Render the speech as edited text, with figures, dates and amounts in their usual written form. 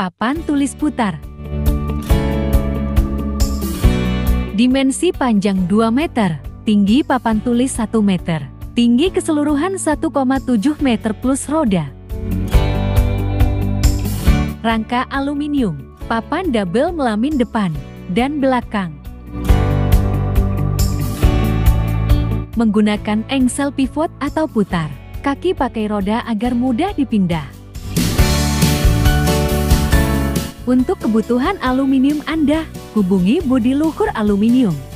Papan tulis putar. Dimensi panjang 2 meter, tinggi papan tulis 1 meter, tinggi keseluruhan 1,7 meter plus roda. Rangka aluminium, papan double melamin depan dan belakang. Menggunakan engsel pivot atau putar, kaki pakai roda agar mudah dipindah. Untuk kebutuhan aluminium Anda, hubungi Budi Luhur Aluminium.